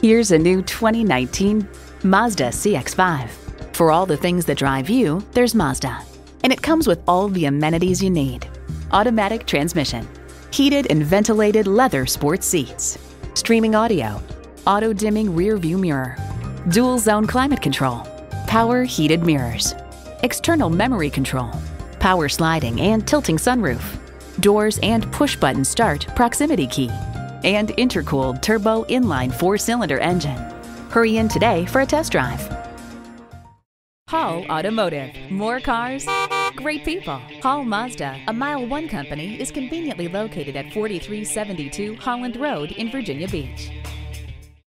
Here's a new 2019 Mazda CX-5. For all the things that drive you, there's Mazda. And it comes with all the amenities you need. Automatic transmission, heated and ventilated leather sports seats, streaming audio, auto-dimming rear view mirror, dual zone climate control, power heated mirrors, external memory control, power sliding and tilting sunroof, doors and push-button start proximity key, and intercooled turbo inline 4-cylinder engine. Hurry in today for a test drive. Hall Automotive. More cars, great people. Hall Mazda, a Mile One company, is conveniently located at 4372 Holland Road in Virginia Beach.